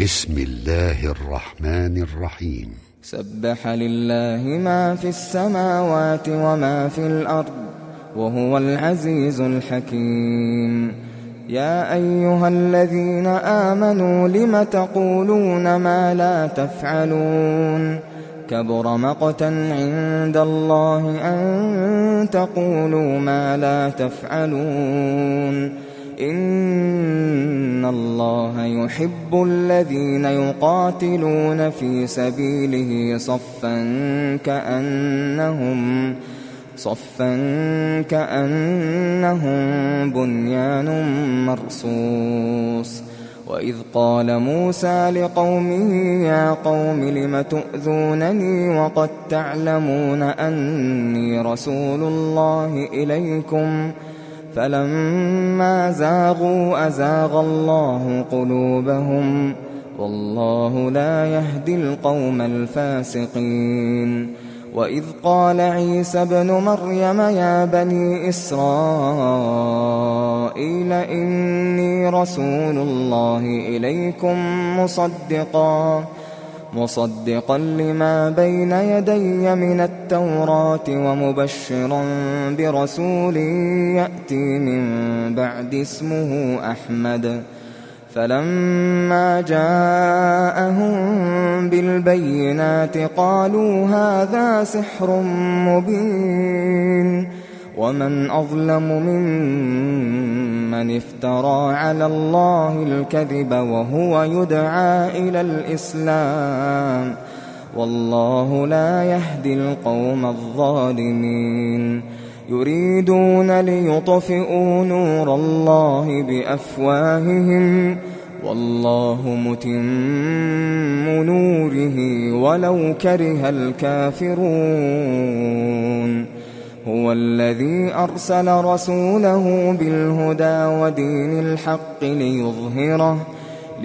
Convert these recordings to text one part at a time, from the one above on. بسم الله الرحمن الرحيم. سبح لله ما في السماوات وما في الأرض وهو العزيز الحكيم. يا أيها الذين آمنوا لم تقولون ما لا تفعلون؟ كبر مقتا عند الله أن تقولوا ما لا تفعلون. إن الله يحب الذين يقاتلون في سبيله صفا كأنهم بنيان مرصوص. وإذ قال موسى لقومه يا قوم لم تؤذونني وقد تعلمون أني رسول الله إليكم، فلما زاغوا أزاغ الله قلوبهم، والله لا يهدي القوم الفاسقين. وإذ قال عيسى ابن مريم يا بني إسرائيل إني رسول الله إليكم مصدقا لما بين يدي من التوراة ومبشرا برسول يأتي من بعد اسمه أحمد. فلما جاءهم بالبينات قالوا هذا سحر مبين. ومن أظلم ممن افترى على الله الكذب وهو يدعى إلى الإسلام، والله لا يهدي القوم الظالمين. يريدون ليطفئوا نور الله بأفواههم، والله متم نوره ولو كره الكافرون. هو الذي أرسل رسوله بالهدى ودين الحق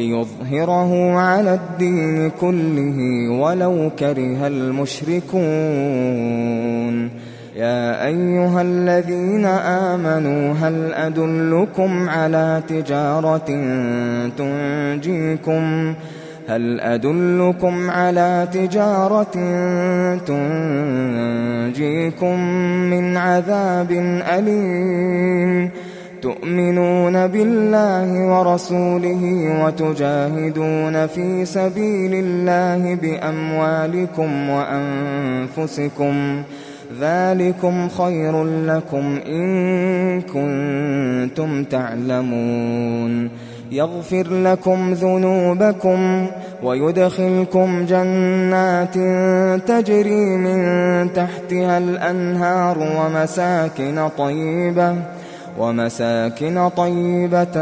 ليظهره على الدين كله ولو كره المشركون. يا أيها الذين آمنوا هل أدلكم على تجارة تنجيكم من عذاب أليم؟ تؤمنون بالله ورسوله وتجاهدون في سبيل الله بأموالكم وأنفسكم، ذلكم خير لكم إن كنتم تعلمون. يغفر لكم ذنوبكم ويدخلكم جنات تجري من تحتها الأنهار ومساكن طيبة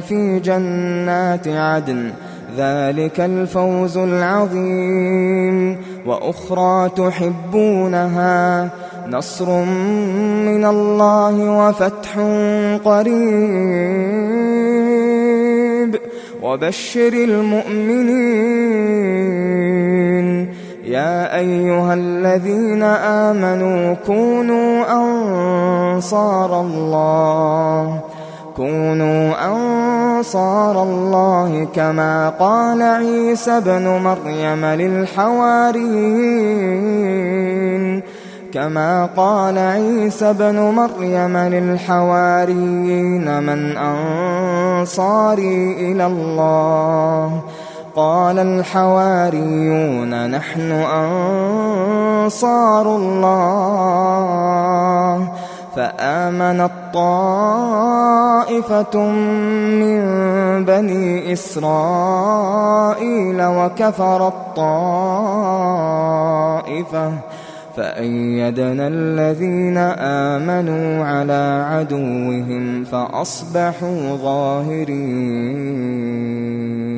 في جنات عدن، ذلك الفوز العظيم. وأخرى تحبونها، نصر من الله وفتح قريب، وبشر المؤمنين. يا أيها الذين آمنوا كونوا أنصار الله كما قال عيسى ابن مريم للحواريين من أنصاري إلى الله؟ قال الحواريون نحن أنصار الله. فآمنت طائفة من بني إسرائيل وكفرت طائفة، فأيدنا الذين آمنوا على عدوهم فأصبحوا ظاهرين.